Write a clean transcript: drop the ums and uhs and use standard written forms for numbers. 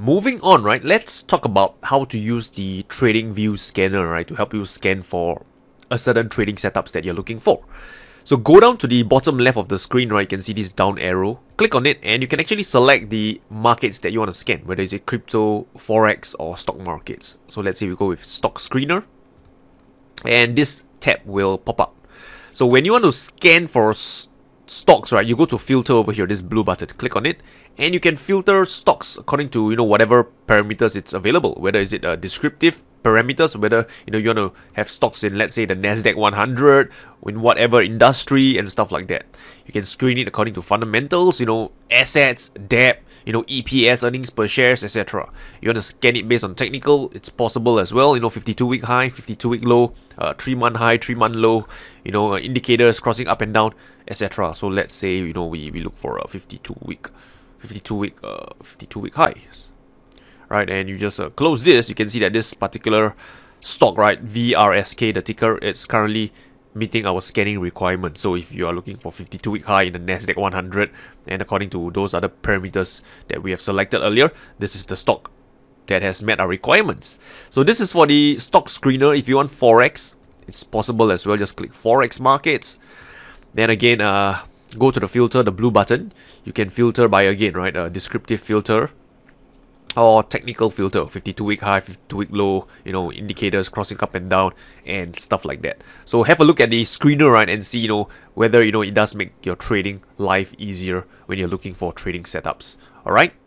moving on, right, let's talk about how to use the TradingView scanner, right, to help you scan for a certain trading setups that you're looking for. So go down to the bottom left of the screen, right, you can see this down arrow, click on it, and you can actually select the markets that you want to scan, whether it's a crypto, forex, or stock markets. So let's say we go with stock screener, and this tab will pop up. So when you want to scan for stocks, right, you go to filter over here, this blue button, click on it, and you can filter stocks according to, you know, whatever parameters it's available, whether is it a descriptive parameters, whether, you know, you want to have stocks in, let's say, the Nasdaq 100, in whatever industry and stuff like that. You can screen it according to fundamentals, you know, assets, debt, you know, EPS, earnings per shares, etc. You want to scan it based on technical, it's possible as well, you know, 52-week high, 52-week low, 3-month high, 3-month low, you know, indicators crossing up and down, etc. So let's say, you know, we look for a 52-week highs. Right, and you just close this, you can see that this particular stock, right, VRSK, the ticker, it's currently meeting our scanning requirement. So if you are looking for 52-week high in the Nasdaq 100, and according to those other parameters that we have selected earlier, this is the stock that has met our requirements. So this is for the stock screener. If you want forex, it's possible as well. Just click forex markets. Then again, go to the filter, the blue button. You can filter by, again, right, a descriptive filter or technical filter, 52-week high, 52-week low, you know, indicators crossing up and down and stuff like that. So have a look at the screener, right, and see, you know, whether, you know, it does make your trading life easier when you're looking for trading setups. All right.